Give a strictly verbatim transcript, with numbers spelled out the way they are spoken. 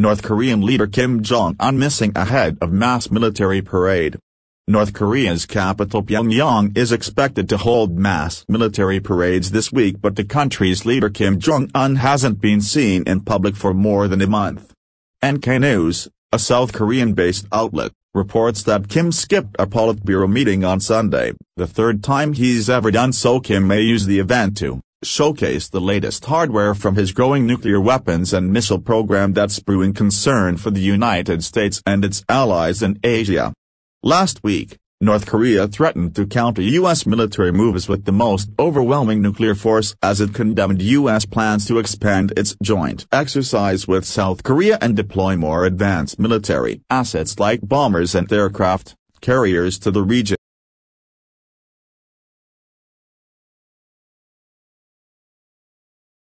North Korean leader Kim Jong-un missing ahead of mass military parade. North Korea's capital Pyongyang is expected to hold mass military parades this week, but the country's leader Kim Jong-un hasn't been seen in public for more than a month. N K News, a South Korean-based outlet, reports that Kim skipped a Politburo meeting on Sunday, the third time he's ever done so. Kim may use the event to showcase the latest hardware from his growing nuclear weapons and missile program that's brewing concern for the United States and its allies in Asia. Last week, North Korea threatened to counter U S military moves with the most overwhelming nuclear force as it condemned U S plans to expand its joint exercise with South Korea and deploy more advanced military assets like bombers and aircraft carriers to the region.